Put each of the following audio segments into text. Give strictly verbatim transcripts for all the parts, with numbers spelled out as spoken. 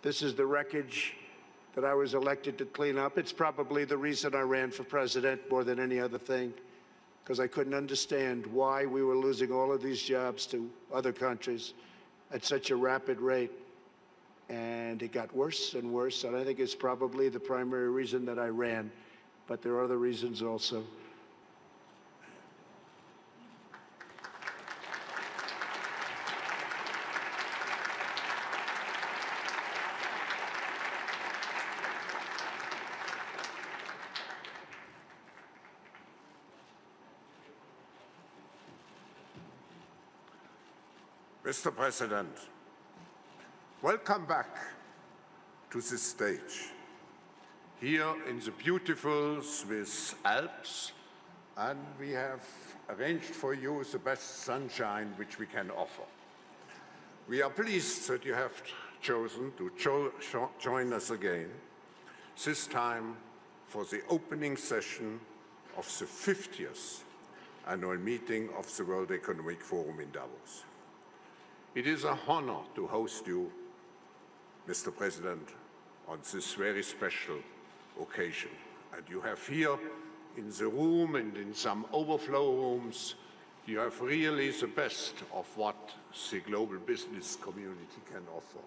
This is the wreckage that I was elected to clean up. It's probably the reason I ran for president more than any other thing, because I couldn't understand why we were losing all of these jobs to other countries at such a rapid rate. And it got worse and worse, and I think it's probably the primary reason that I ran, but there are other reasons also. Mister President, welcome back to this stage, here in the beautiful Swiss Alps, and we have arranged for you the best sunshine which we can offer. We are pleased that you have chosen to cho cho join us again, this time for the opening session of the fiftieth annual meeting of the World Economic Forum in Davos. It is a honor to host you, Mister President, on this very special occasion. And you have here in the room and in some overflow rooms, you have really the best of what the global business community can offer,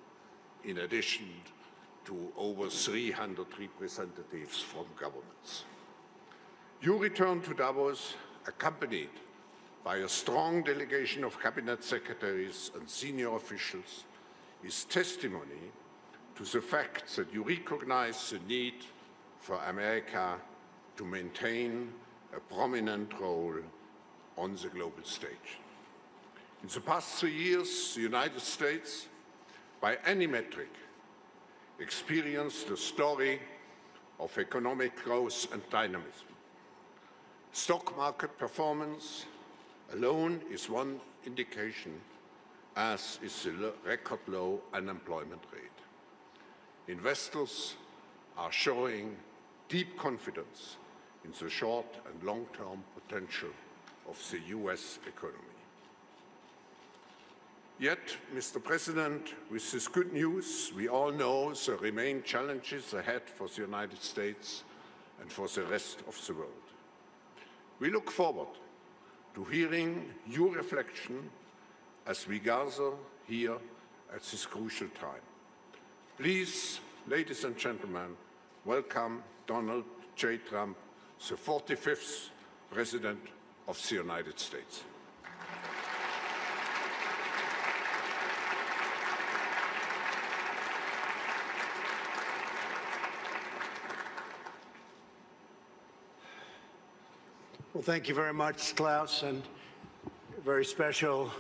in addition to over three hundred representatives from governments. You return to Davos accompanied by a strong delegation of cabinet secretaries and senior officials is testimony to the fact that you recognize the need for America to maintain a prominent role on the global stage. In the past three years, the United States, by any metric, experienced a story of economic growth and dynamism. Stock market performance alone is one indication, as is the record low unemployment rate. Investors are showing deep confidence in the short and long-term potential of the U S economy. Yet, Mister President, with this good news, we all know there remain challenges ahead for the United States and for the rest of the world. We look forward to hearing your reflection as we gather here at this crucial time. Please, ladies and gentlemen, welcome Donald J. Trump, the forty-fifth President of the United States. Well, thank you very much, Klaus, and very special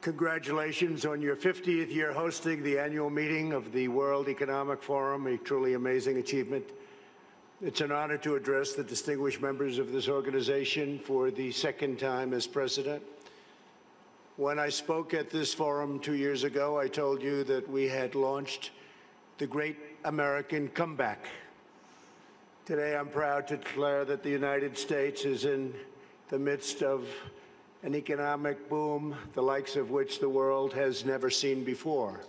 congratulations on your fiftieth year hosting the annual meeting of the World Economic Forum, a truly amazing achievement. It's an honor to address the distinguished members of this organization for the second time as president. When I spoke at this forum two years ago, I told you that we had launched the Great American Comeback. Today, I'm proud to declare that the United States is in the midst of an economic boom, the likes of which the world has never seen before.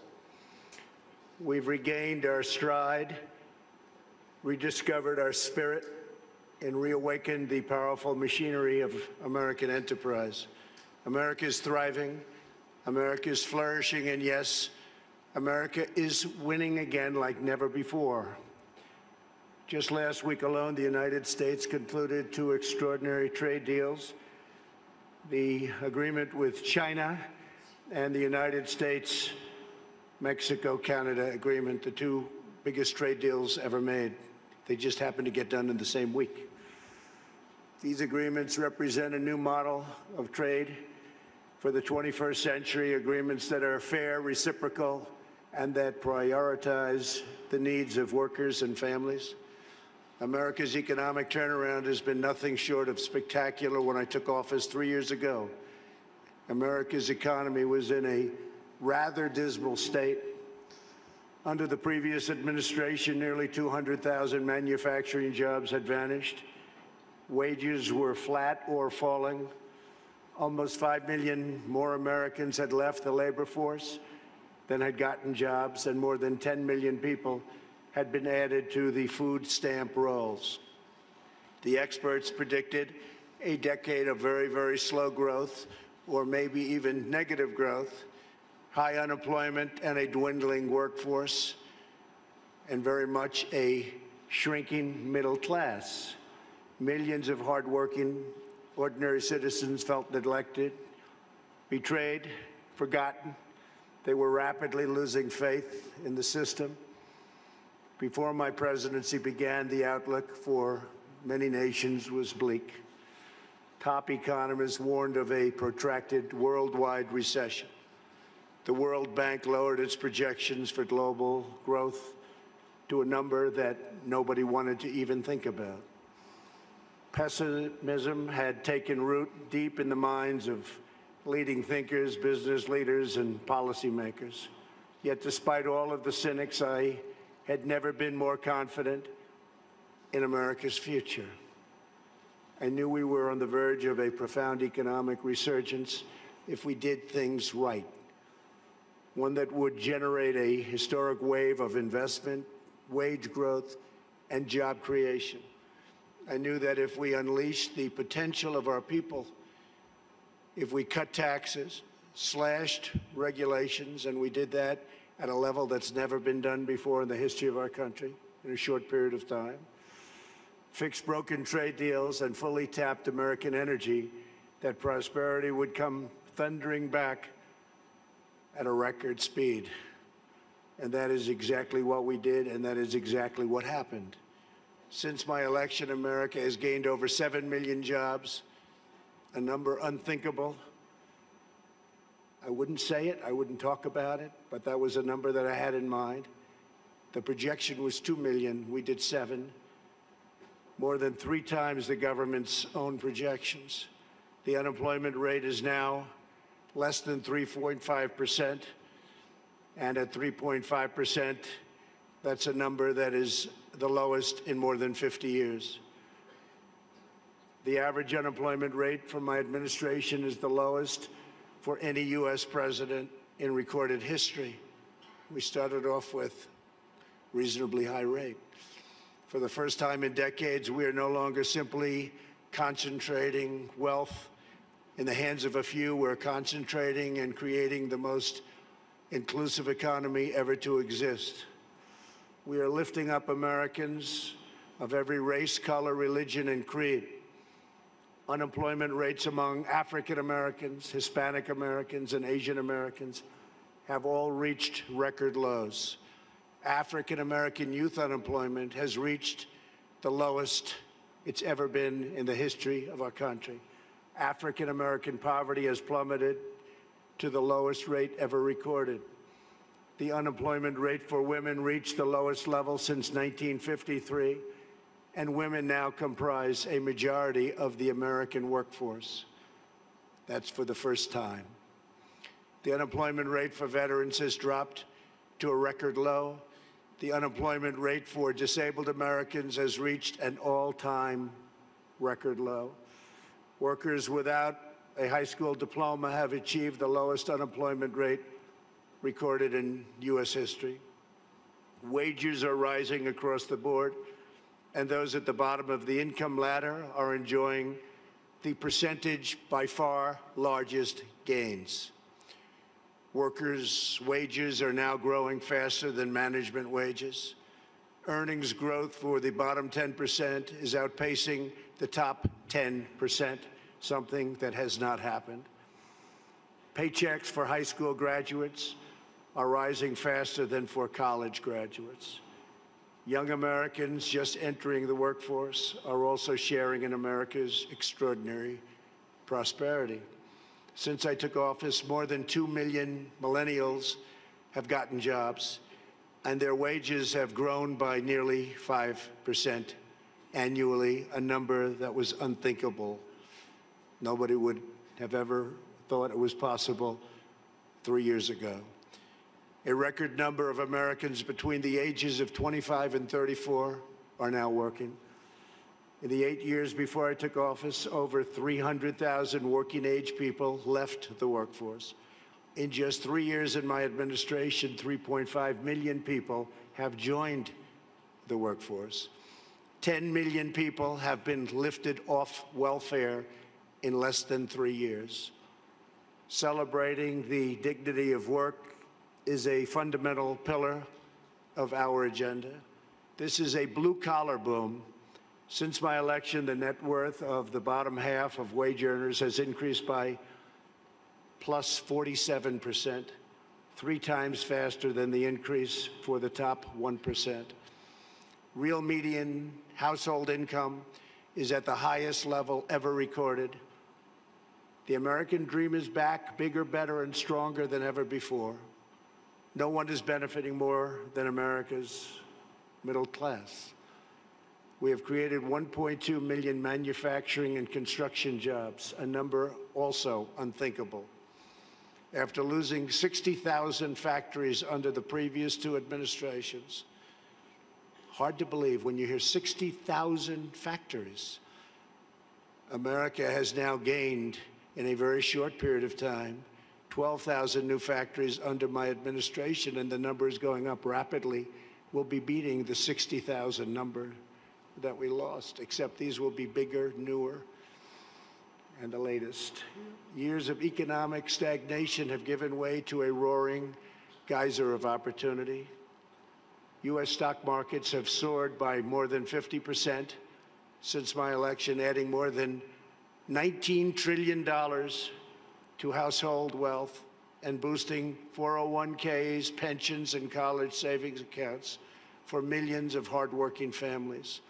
We've regained our stride, rediscovered our spirit, and reawakened the powerful machinery of American enterprise. America is thriving, America is flourishing, and yes, America is winning again like never before. Just last week alone, the United States concluded two extraordinary trade deals, the agreement with China and the United States-Mexico-Canada agreement, the two biggest trade deals ever made. They just happened to get done in the same week. These agreements represent a new model of trade for the twenty-first century, agreements that are fair, reciprocal, and that prioritize the needs of workers and families. America's economic turnaround has been nothing short of spectacular. When I took office three years ago, America's economy was in a rather dismal state. Under the previous administration, nearly two hundred thousand manufacturing jobs had vanished. Wages were flat or falling. Almost five million more Americans had left the labor force. than had gotten jobs, and more than ten million people had been added to the food stamp rolls. The experts predicted a decade of very, very slow growth, or maybe even negative growth, high unemployment and a dwindling workforce, and very much a shrinking middle class. Millions of hardworking, ordinary citizens felt neglected, betrayed, forgotten. They were rapidly losing faith in the system. Before my presidency began, the outlook for many nations was bleak. Top economists warned of a protracted worldwide recession. The World Bank lowered its projections for global growth to a number that nobody wanted to even think about. Pessimism had taken root deep in the minds of leading thinkers, business leaders, and policymakers. Yet despite all of the cynics, I had never been more confident in America's future. I knew we were on the verge of a profound economic resurgence if we did things right, one that would generate a historic wave of investment, wage growth, and job creation. I knew that if we unleashed the potential of our people, if we cut taxes, slashed regulations, and we did that at a level that's never been done before in the history of our country in a short period of time, fixed broken trade deals, and fully tapped American energy, that prosperity would come thundering back at a record speed. And that is exactly what we did, and that is exactly what happened. Since my election, America has gained over seven million jobs, a number unthinkable. I wouldn't say it, I wouldn't talk about it, but that was a number that I had in mind. The projection was two million, we did seven, more than three times the government's own projections. The unemployment rate is now less than three point five percent, and at three point five percent, that's a number that is the lowest in more than fifty years. The average unemployment rate for my administration is the lowest for any U S president in recorded history. We started off with a reasonably high rate. For the first time in decades, we are no longer simply concentrating wealth in the hands of a few. We're concentrating and creating the most inclusive economy ever to exist. We are lifting up Americans of every race, color, religion, and creed. Unemployment rates among African Americans, Hispanic Americans, and Asian Americans have all reached record lows. African American youth unemployment has reached the lowest it's ever been in the history of our country. African American poverty has plummeted to the lowest rate ever recorded. The unemployment rate for women reached the lowest level since nineteen fifty-three, and women now comprise a majority of the American workforce. That's for the first time. The unemployment rate for veterans has dropped to a record low. The unemployment rate for disabled Americans has reached an all-time record low. Workers without a high school diploma have achieved the lowest unemployment rate recorded in U S history. Wages are rising across the board, and those at the bottom of the income ladder are enjoying the percentage by far largest gains. Workers' wages are now growing faster than management wages. Earnings growth for the bottom ten percent is outpacing the top ten percent, something that has not happened. Paychecks for high school graduates are rising faster than for college graduates. Young Americans just entering the workforce are also sharing in America's extraordinary prosperity. Since I took office, more than two million millennials have gotten jobs, and their wages have grown by nearly five percent annually, a number that was unthinkable. Nobody would have ever thought it was possible three years ago. A record number of Americans between the ages of twenty-five and thirty-four are now working. In the eight years before I took office, over three hundred thousand working-age people left the workforce. In just three years in my administration, three point five million people have joined the workforce. ten million people have been lifted off welfare in less than three years. Celebrating the dignity of work is a fundamental pillar of our agenda. This is a blue-collar boom. Since my election, the net worth of the bottom half of wage earners has increased by plus forty-seven percent, three times faster than the increase for the top one percent. Real median household income is at the highest level ever recorded. The American dream is back, bigger, better, and stronger than ever before. No one is benefiting more than America's middle class. We have created one point two million manufacturing and construction jobs, a number also unthinkable. After losing sixty thousand factories under the previous two administrations, hard to believe when you hear sixty thousand factories, America has now gained, in a very short period of time, twelve thousand new factories under my administration, and the number is going up rapidly. We'll be beating the sixty thousand number that we lost, except these will be bigger, newer, and the latest. Years of economic stagnation have given way to a roaring geyser of opportunity. U S stock markets have soared by more than fifty percent since my election, adding more than nineteen trillion dollars to household wealth and boosting four oh one Ks, pensions, and college savings accounts for millions of hardworking families.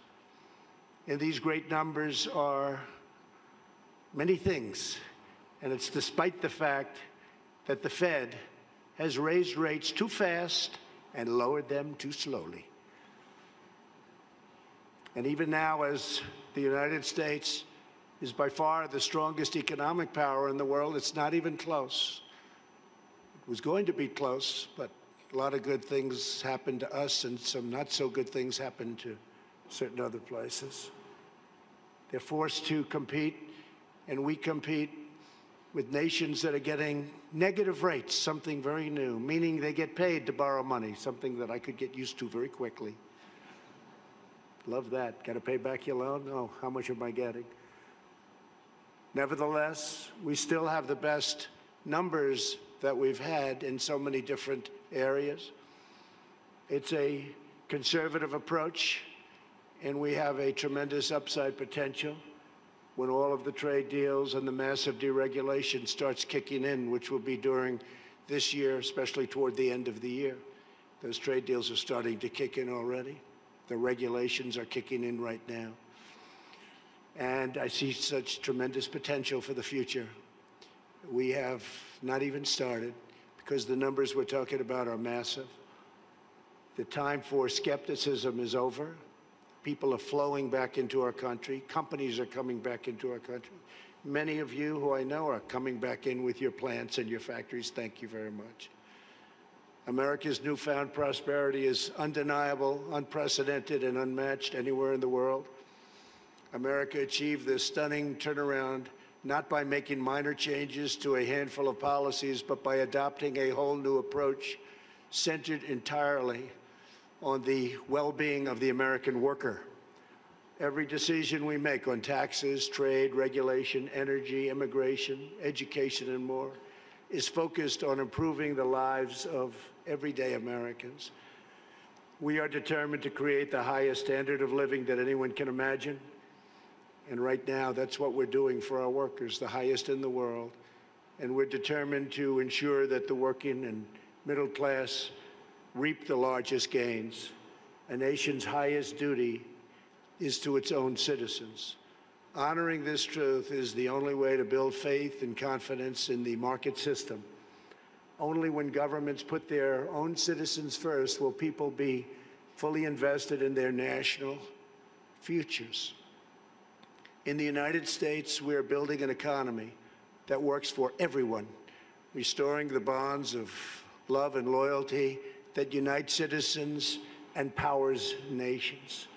And these great numbers are many things, and it's despite the fact that the Fed has raised rates too fast and lowered them too slowly. And even now, as the United States is by far the strongest economic power in the world, it's not even close. It was going to be close, but a lot of good things happened to us, and some not so good things happened to certain other places. They're forced to compete, and we compete with nations that are getting negative rates, something very new, meaning they get paid to borrow money, something that I could get used to very quickly. Love that. Got to pay back your loan? Oh, how much am I getting? Nevertheless, we still have the best numbers that we've had in so many different areas. It's a conservative approach, and we have a tremendous upside potential when all of the trade deals and the massive deregulation starts kicking in, which will be during this year, especially toward the end of the year. Those trade deals are starting to kick in already. The regulations are kicking in right now. And I see such tremendous potential for the future. We have not even started, because the numbers we're talking about are massive. The time for skepticism is over. People are flowing back into our country. Companies are coming back into our country. Many of you who I know are coming back in with your plants and your factories. Thank you very much. America's newfound prosperity is undeniable, unprecedented, and unmatched anywhere in the world. America achieved this stunning turnaround not by making minor changes to a handful of policies, but by adopting a whole new approach centered entirely on the well-being of the American worker. Every decision we make on taxes, trade, regulation, energy, immigration, education, and more is focused on improving the lives of everyday Americans. We are determined to create the highest standard of living that anyone can imagine. And right now, that's what we're doing for our workers, the highest in the world. And we're determined to ensure that the working and middle class reap the largest gains. A nation's highest duty is to its own citizens. Honoring this truth is the only way to build faith and confidence in the market system. Only when governments put their own citizens first will people be fully invested in their national futures. In the United States, we are building an economy that works for everyone, restoring the bonds of love and loyalty that unite citizens and powers nations.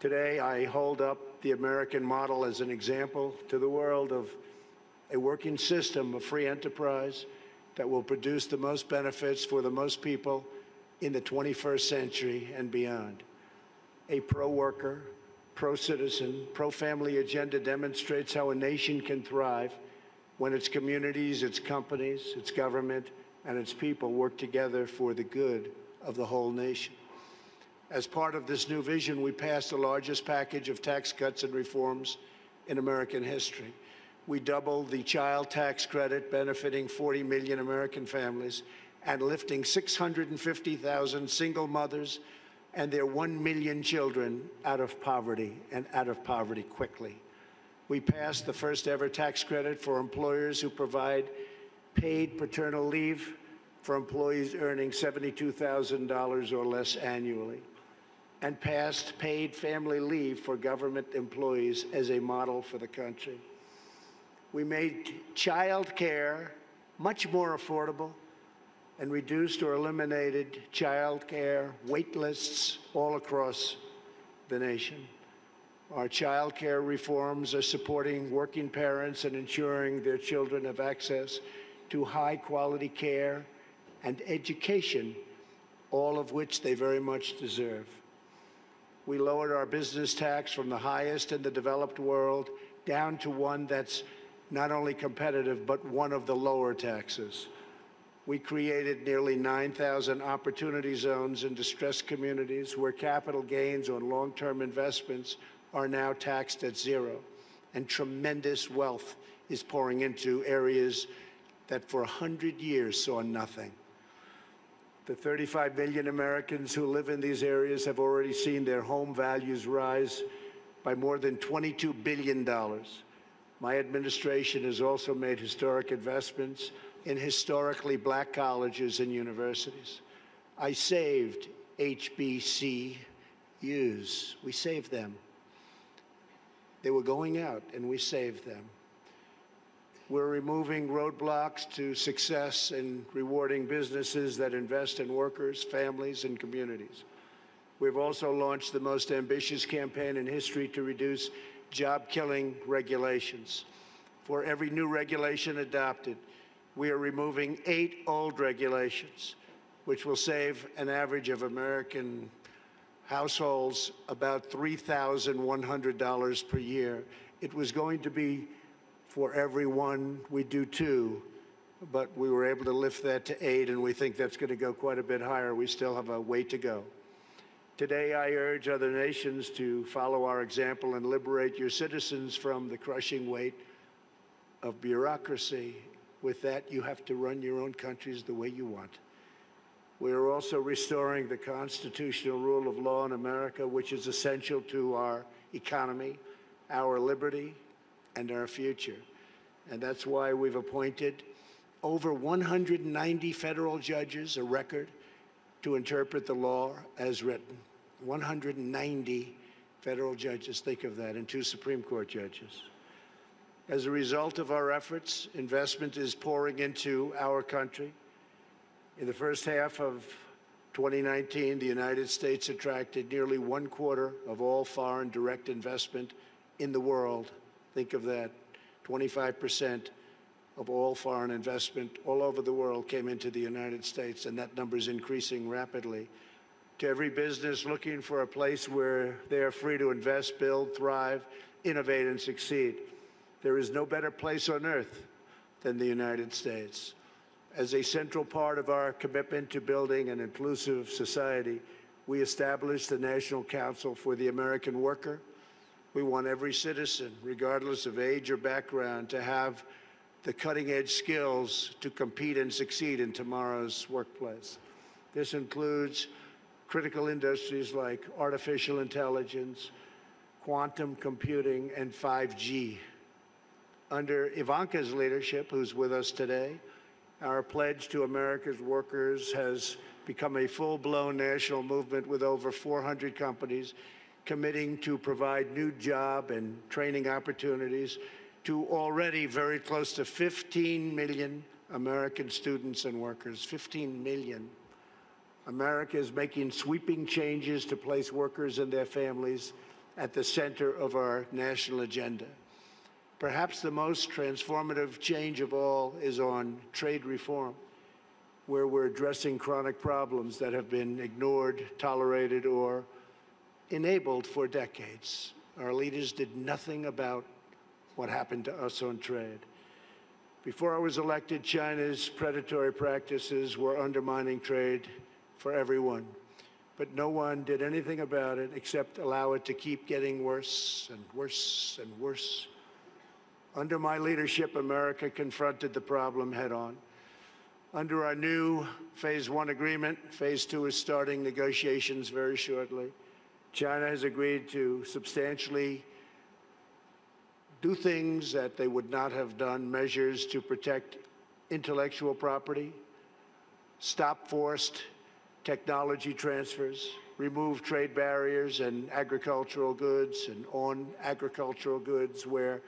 Today, I hold up the American model as an example to the world of a working system of free enterprise that will produce the most benefits for the most people in the twenty-first century and beyond. A pro-worker, pro-citizen, pro-family agenda demonstrates how a nation can thrive when its communities, its companies, its government, and its people work together for the good of the whole nation. As part of this new vision, we passed the largest package of tax cuts and reforms in American history. We doubled the child tax credit, benefiting forty million American families, and lifting six hundred fifty thousand single mothers and their one million children out of poverty, and out of poverty quickly. We passed the first ever tax credit for employers who provide paid paternal leave for employees earning seventy-two thousand dollars or less annually, and passed paid family leave for government employees as a model for the country. We made child care much more affordable and reduced or eliminated child care wait lists all across the nation. Our child care reforms are supporting working parents and ensuring their children have access to high-quality care and education, all of which they very much deserve. We lowered our business tax from the highest in the developed world down to one that's not only competitive, but one of the lower taxes. We created nearly nine thousand opportunity zones in distressed communities where capital gains on long-term investments are now taxed at zero, and tremendous wealth is pouring into areas that for one hundred years saw nothing. The thirty-five million Americans who live in these areas have already seen their home values rise by more than twenty-two billion dollars. My administration has also made historic investments in historically black colleges and universities. I saved H B C Us. We saved them. They were going out, and we saved them. We're removing roadblocks to success and rewarding businesses that invest in workers, families, and communities. We've also launched the most ambitious campaign in history to reduce job-killing regulations. For every new regulation adopted, we are removing eight old regulations, which will save an average of American households about three thousand one hundred dollars per year. It was going to be for every one, we do two, but we were able to lift that to eight, and we think that's going to go quite a bit higher. We still have a way to go. Today, I urge other nations to follow our example and liberate your citizens from the crushing weight of bureaucracy. With that, you have to run your own countries the way you want. We are also restoring the constitutional rule of law in America, which is essential to our economy, our liberty, and our future. And that's why we've appointed over one hundred ninety federal judges, a record, to interpret the law as written. one hundred ninety federal judges, think of that, and two Supreme Court judges. As a result of our efforts, investment is pouring into our country. In the first half of twenty nineteen, the United States attracted nearly one quarter of all foreign direct investment in the world. Think of that, twenty-five percent of all foreign investment all over the world came into the United States, and that number is increasing rapidly. To every business looking for a place where they are free to invest, build, thrive, innovate, and succeed, there is no better place on earth than the United States. As a central part of our commitment to building an inclusive society, we established the National Council for the American Worker. We want every citizen, regardless of age or background, to have the cutting-edge skills to compete and succeed in tomorrow's workplace. This includes critical industries like artificial intelligence, quantum computing, and five G. Under Ivanka's leadership, who's with us today, our pledge to America's workers has become a full-blown national movement with over four hundred companies committing to provide new job and training opportunities to already very close to fifteen million American students and workers, fifteen million. America is making sweeping changes to place workers and their families at the center of our national agenda. Perhaps the most transformative change of all is on trade reform. where we're addressing chronic problems that have been ignored, tolerated, or enabled for decades. Our leaders did nothing about what happened to us on trade. Before I was elected, China's predatory practices were undermining trade for everyone. But no one did anything about it except allow it to keep getting worse and worse and worse. Under my leadership, America confronted the problem head on. Under our new phase one agreement, phase two is starting negotiations very shortly. China has agreed to substantially do things that they would not have done, measures to protect intellectual property, stop forced technology transfers, remove trade barriers and agricultural goods and on agricultural goods where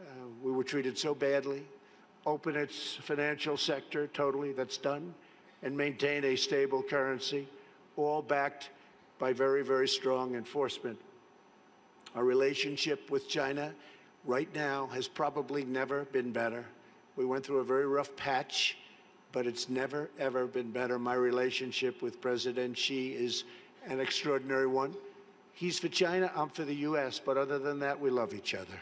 uh, we were treated so badly, open its financial sector totally, that's done, and maintain a stable currency, all backed by very, very strong enforcement. Our relationship with China right now has probably never been better. We went through a very rough patch, but it's never, ever been better. My relationship with President Xi is an extraordinary one. He's for China, I'm for the U S, but other than that, we love each other.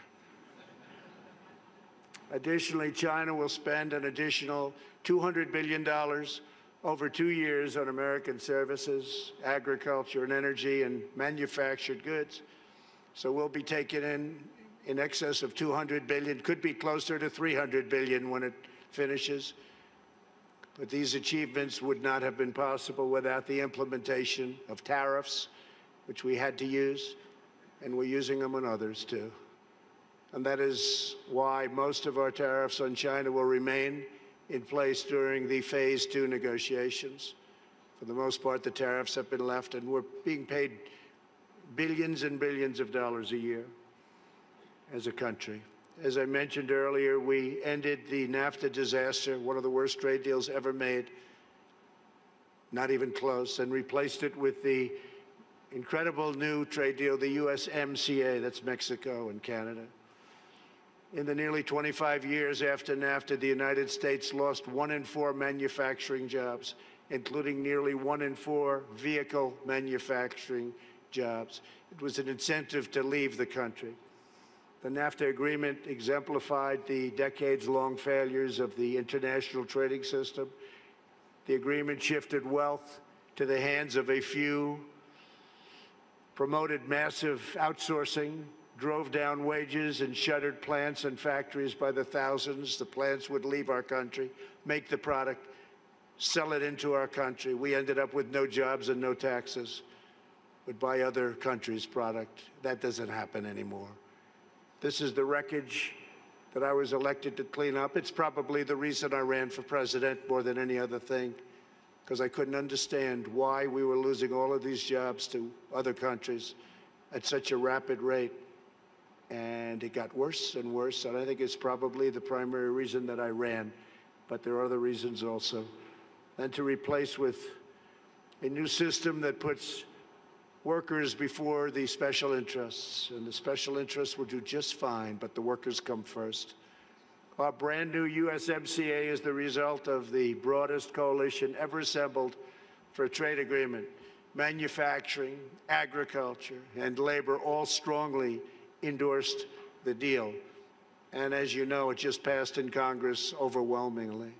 Additionally, China will spend an additional two hundred billion dollars over two years on American services, agriculture and energy, and manufactured goods. So we'll be taking in in excess of two hundred billion dollars, could be closer to three hundred billion dollars when it finishes. But these achievements would not have been possible without the implementation of tariffs, which we had to use, and we're using them on others too. And that is why most of our tariffs on China will remain in place during the phase two negotiations. For the most part, the tariffs have been left, and we're being paid billions and billions of dollars a year as a country. As I mentioned earlier, we ended the NAFTA disaster, one of the worst trade deals ever made, not even close, and replaced it with the incredible new trade deal, the U S M C A, that's Mexico and Canada. In the nearly twenty-five years after NAFTA, the United States lost one in four manufacturing jobs, including nearly one in four vehicle manufacturing jobs. It was an incentive to leave the country. The NAFTA agreement exemplified the decades-long failures of the international trading system. The agreement shifted wealth to the hands of a few, promoted massive outsourcing, drove down wages, and shuttered plants and factories by the thousands. The plants would leave our country, make the product, sell it into our country. We ended up with no jobs and no taxes. We'd buy other countries' product. That doesn't happen anymore. This is the wreckage that I was elected to clean up. It's probably the reason I ran for president more than any other thing, because I couldn't understand why we were losing all of these jobs to other countries at such a rapid rate. And it got worse and worse, and I think it's probably the primary reason that I ran, but there are other reasons also. And to replace with a new system that puts workers before the special interests, and the special interests will do just fine, but the workers come first. Our brand new U S M C A is the result of the broadest coalition ever assembled for a trade agreement. Manufacturing, agriculture, and labor all strongly endorsed the deal. And as you know, it just passed in Congress overwhelmingly.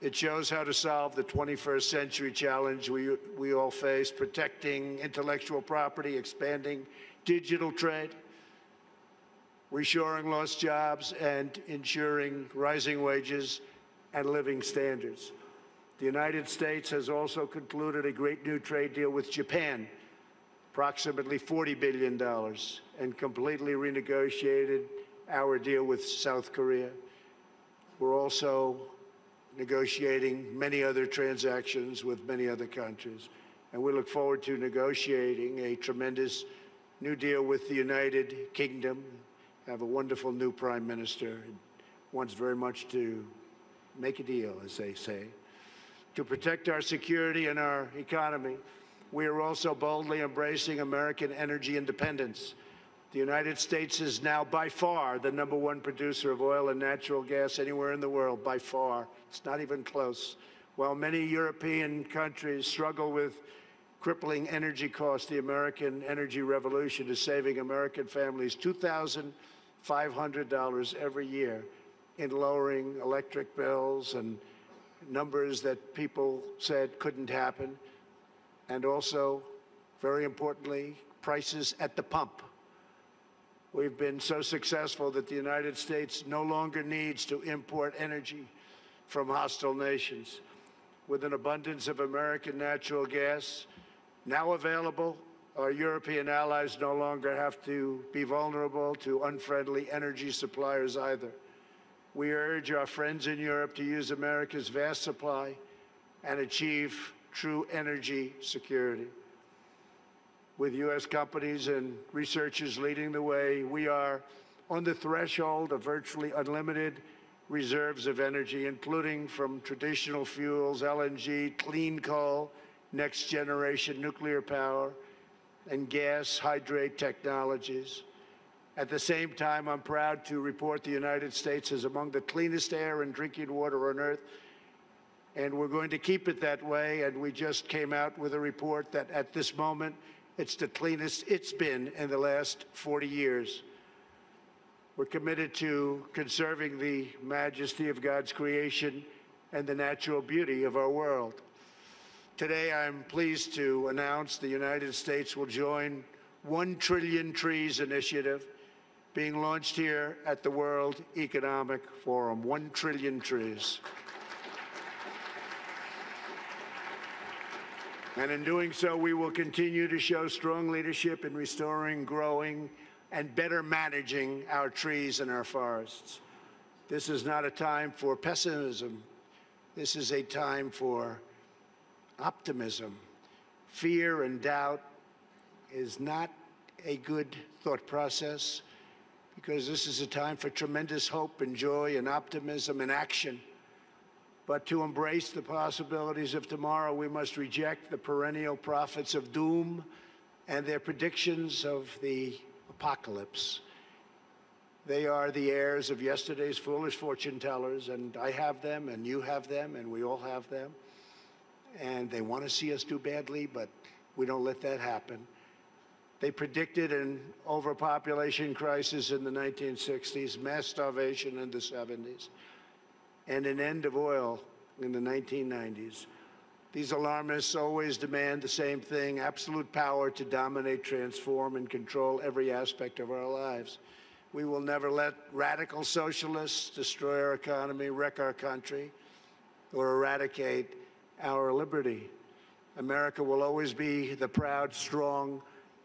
It shows how to solve the twenty-first century challenge we, we all face, protecting intellectual property, expanding digital trade, reshoring lost jobs, and ensuring rising wages and living standards. The United States has also concluded a great new trade deal with Japan, approximately forty billion dollars, and completely renegotiated our deal with South Korea. We're also negotiating many other transactions with many other countries. And we look forward to negotiating a tremendous new deal with the United Kingdom. We have a wonderful new prime minister who wants very much to make a deal, as they say. To protect our security and our economy, we are also boldly embracing American energy independence. The United States is now by far the number one producer of oil and natural gas anywhere in the world, by far. It's not even close. While many European countries struggle with crippling energy costs, the American energy revolution is saving American families two thousand five hundred dollars every year in lowering electric bills and numbers that people said couldn't happen, and also, very importantly, prices at the pump. We've been so successful that the United States no longer needs to import energy from hostile nations. With an abundance of American natural gas now available, our European allies no longer have to be vulnerable to unfriendly energy suppliers either. We urge our friends in Europe to use America's vast supply and achieve true energy security. With U S companies and researchers leading the way, we are on the threshold of virtually unlimited reserves of energy, including from traditional fuels, L N G, clean coal, next-generation nuclear power, and gas hydrate technologies. At the same time, I'm proud to report the United States is among the cleanest air and drinking water on Earth, and we're going to keep it that way. And we just came out with a report that at this moment, it's the cleanest it's been in the last forty years. We're committed to conserving the majesty of God's creation and the natural beauty of our world. Today, I'm pleased to announce the United States will join One Trillion Trees Initiative, being launched here at the World Economic Forum. One trillion trees. And in doing so, we will continue to show strong leadership in restoring, growing, and better managing our trees and our forests. This is not a time for pessimism. This is a time for optimism. Fear and doubt is not a good thought process, because this is a time for tremendous hope and joy and optimism and action. But to embrace the possibilities of tomorrow, we must reject the perennial prophets of doom and their predictions of the apocalypse. They are the heirs of yesterday's foolish fortune tellers, and I have them, and you have them, and we all have them. And they want to see us do badly, but we don't let that happen. They predicted an overpopulation crisis in the nineteen sixties, mass starvation in the seventies, and an end of oil in the nineteen nineties. These alarmists always demand the same thing: absolute power to dominate, transform, and control every aspect of our lives. We will never let radical socialists destroy our economy, wreck our country, or eradicate our liberty. America will always be the proud, strong,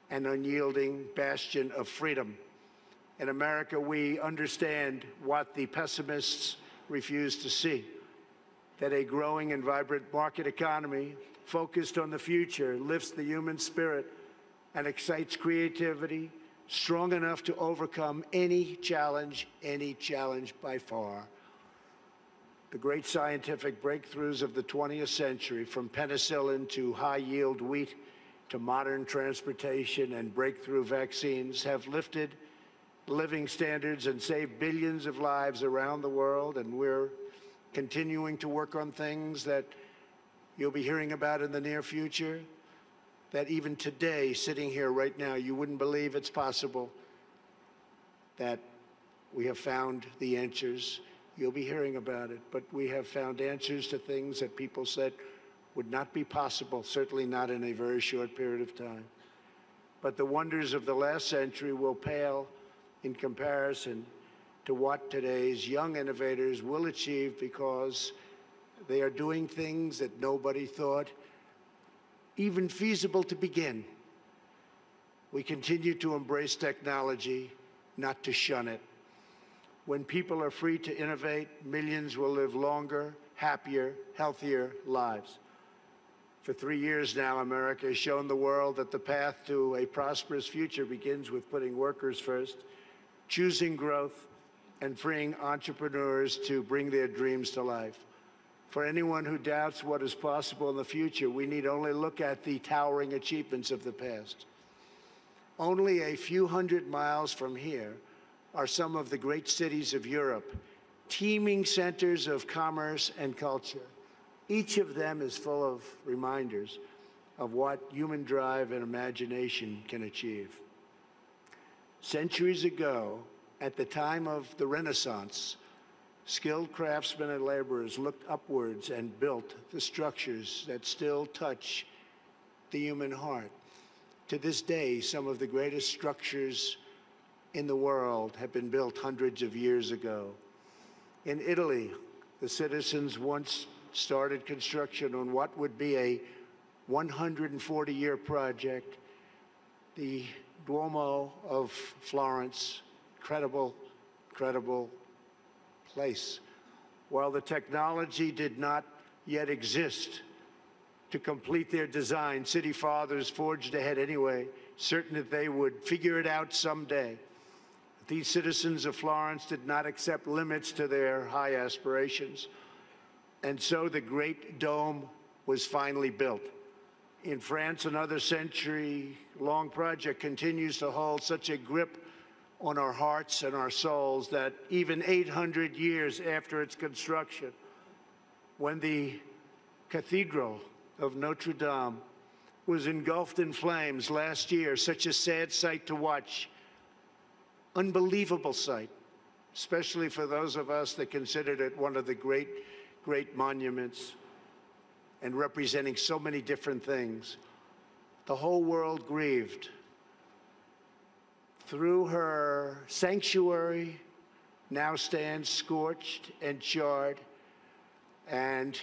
and unyielding bastion of freedom. In America, we understand what the pessimists refuse to see, that a growing and vibrant market economy focused on the future lifts the human spirit and excites creativity strong enough to overcome any challenge, any challenge by far. The great scientific breakthroughs of the twentieth century, from penicillin to high-yield wheat to modern transportation and breakthrough vaccines, have lifted living standards and saved billions of lives around the world. And we're continuing to work on things that you'll be hearing about in the near future, that even today, sitting here right now, you wouldn't believe it's possible, that we have found the answers. You'll be hearing about it, but we have found answers to things that people said would not be possible, certainly not in a very short period of time. But the wonders of the last century will pale in comparison to what today's young innovators will achieve, because they are doing things that nobody thought even feasible to begin. We continue to embrace technology, not to shun it. When people are free to innovate, millions will live longer, happier, healthier lives. For three years now, America has shown the world that the path to a prosperous future begins with putting workers first, choosing growth, and freeing entrepreneurs to bring their dreams to life. For anyone who doubts what is possible in the future, we need only look at the towering achievements of the past. Only a few hundred miles from here are some of the great cities of Europe, teeming centers of commerce and culture. Each of them is full of reminders of what human drive and imagination can achieve. Centuries ago, at the time of the Renaissance, skilled craftsmen and laborers looked upwards and built the structures that still touch the human heart. To this day, some of the greatest structures in the world have been built hundreds of years ago. In Italy, the citizens once started construction on what would be a one hundred forty year project, the Duomo of Florence. Incredible, incredible place. While the technology did not yet exist to complete their design, city fathers forged ahead anyway, certain that they would figure it out someday. But these citizens of Florence did not accept limits to their high aspirations. And so the Great Dome was finally built. In France, another century-long project continues to hold such a grip on our hearts and our souls that even eight hundred years after its construction, when the Cathedral of Notre Dame was engulfed in flames last year, such a sad sight to watch, unbelievable sight, especially for those of us that considered it one of the great, great monuments and representing so many different things. The whole world grieved. Through her sanctuary now stands scorched and charred, and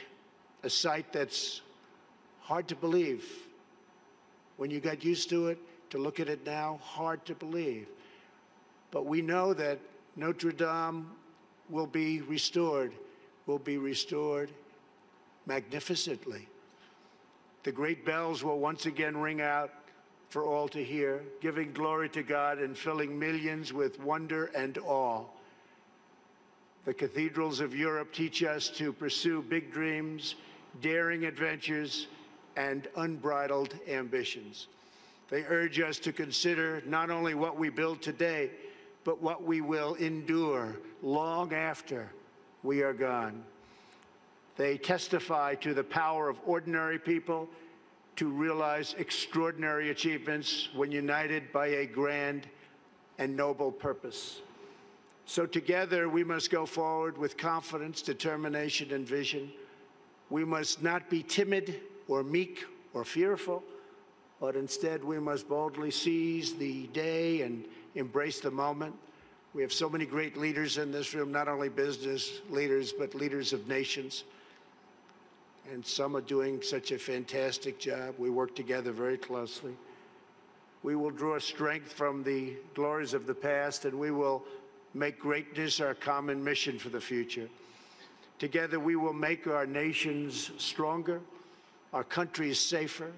a sight that's hard to believe. When you got used to it, to look at it now, hard to believe. But we know that Notre Dame will be restored, will be restored magnificently. The great bells will once again ring out for all to hear, giving glory to God and filling millions with wonder and awe. The cathedrals of Europe teach us to pursue big dreams, daring adventures, and unbridled ambitions. They urge us to consider not only what we build today, but what we will endure long after we are gone. They testify to the power of ordinary people to realize extraordinary achievements when united by a grand and noble purpose. So together we must go forward with confidence, determination, and vision. We must not be timid or meek or fearful, but instead we must boldly seize the day and embrace the moment. We have so many great leaders in this room, not only business leaders, but leaders of nations. And some are doing such a fantastic job. We work together very closely. We will draw strength from the glories of the past, and we will make greatness our common mission for the future. Together, we will make our nations stronger, our countries safer,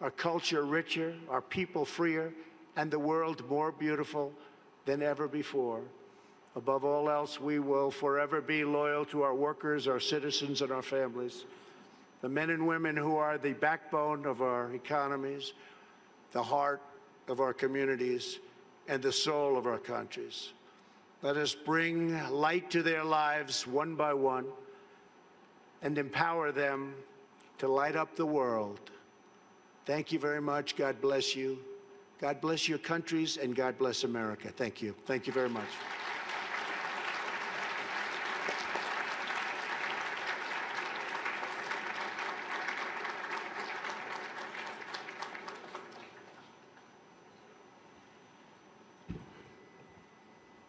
our culture richer, our people freer, and the world more beautiful than ever before. Above all else, we will forever be loyal to our workers, our citizens, and our families. The men and women who are the backbone of our economies, the heart of our communities, and the soul of our countries. Let us bring light to their lives one by one and empower them to light up the world. Thank you very much. God bless you. God bless your countries, and God bless America. Thank you. Thank you very much.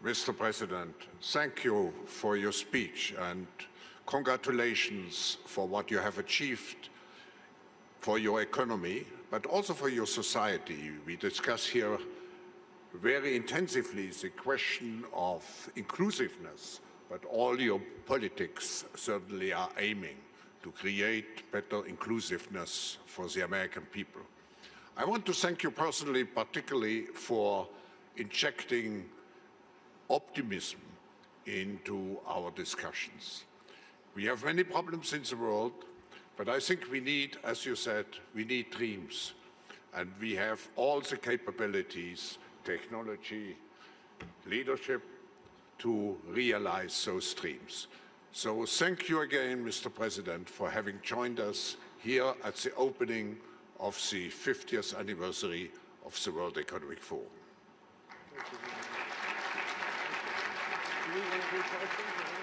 Mister President, thank you for your speech, and congratulations for what you have achieved for your economy, but also for your society. We discuss here very intensively the question of inclusiveness, but all your politics certainly are aiming to create better inclusiveness for the American people. I want to thank you personally, particularly for injecting optimism into our discussions. We have many problems in the world, but I think we need, as you said, we need dreams. And we have all the capabilities, technology, leadership, to realize those dreams. So thank you again, Mister President, for having joined us here at the opening of the fiftieth anniversary of the World Economic Forum. Thank you.